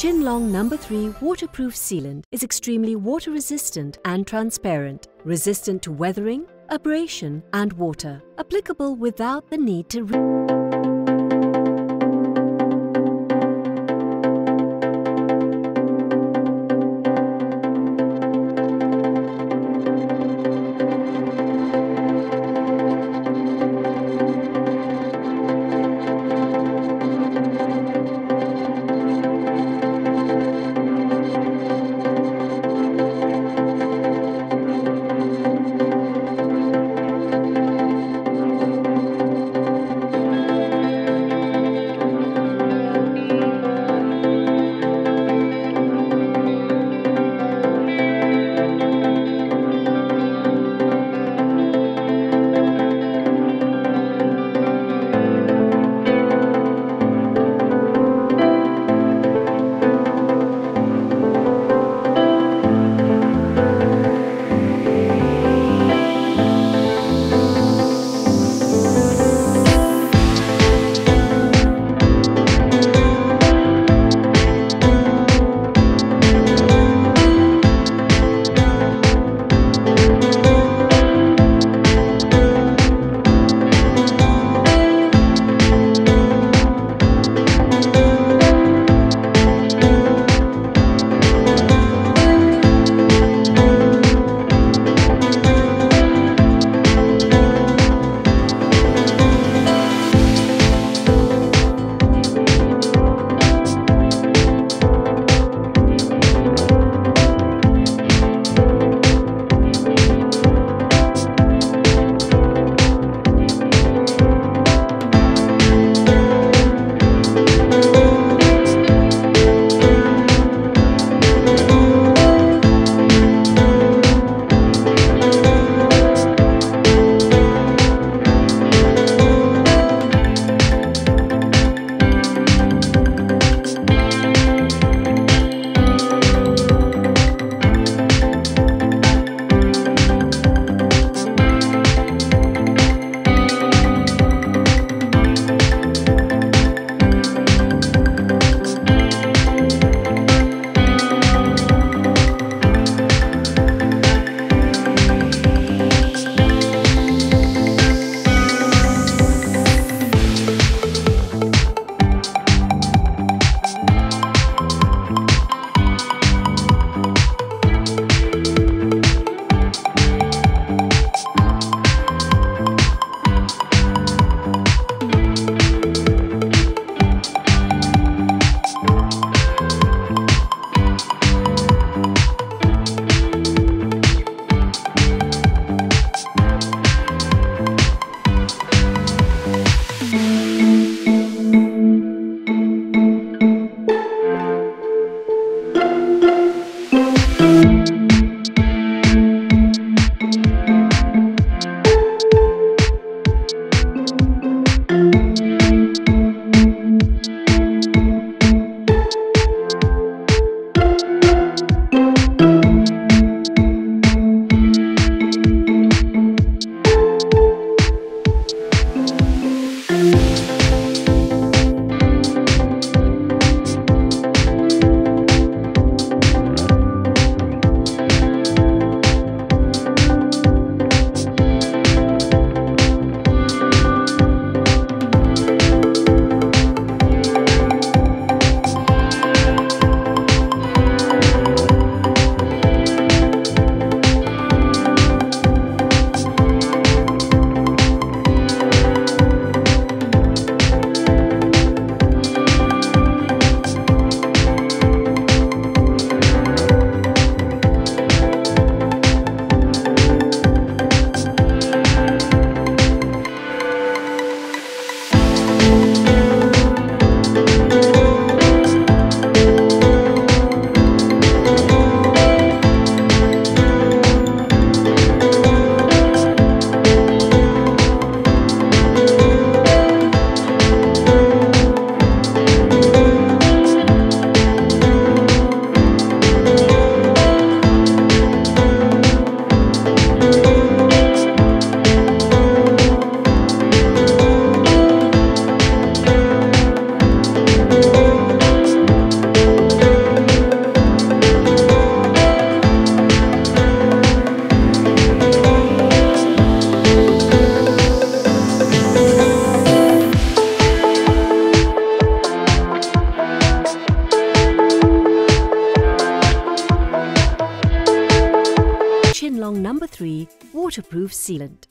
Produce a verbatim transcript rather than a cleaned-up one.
QingLong Number three waterproof sealant is extremely water resistant and transparent, resistant to weathering, abrasion and water, applicable without the need to re number three, waterproof sealant.